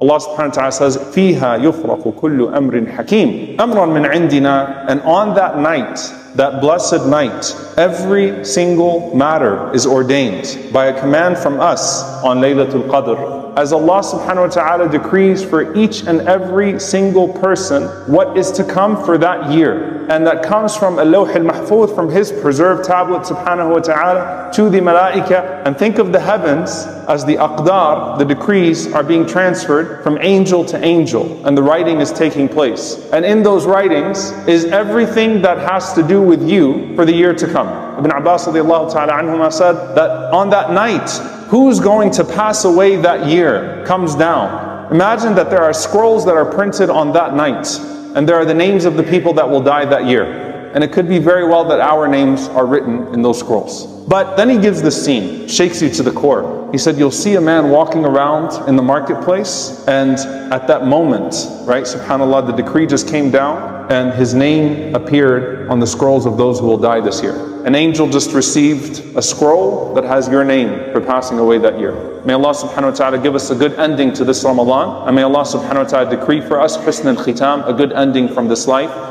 Allah subhanahu wa ta'ala says, فِيهَا يُفْرَقُ كُلُّ أَمْرٍ حَكِيمٍ أَمْرٌ مِنْ عِنْدِنَا. And on that night, that blessed night, every single matter is ordained by a command from us on Laylatul Qadr. As Allah subhanahu wa ta'ala decrees for each and every single person what is to come for that year. And that comes from al-Lawhil Mahfuz, from His preserved tablet subhanahu wa ta'ala to the malaika. And think of the heavens as the aqdar, the decrees are being transferred from angel to angel, and the writing is taking place. And in those writings is everything that has to do with you for the year to come. Ibn Abbas radiallahu ta'ala anhuma said that on that night, who's going to pass away that year comes down. Imagine that there are scrolls that are printed on that night, and there are the names of the people that will die that year. And it could be very well that our names are written in those scrolls. But then he gives this scene, shakes you to the core. He said, you'll see a man walking around in the marketplace, and at that moment, right, subhanAllah, the decree just came down and his name appeared on the scrolls of those who will die this year. An angel just received a scroll that has your name for passing away that year. May Allah subhanahu wa ta'ala give us a good ending to this Ramadan, and may Allah subhanahu wa ta'ala decree for us husn al khitam, a good ending from this life.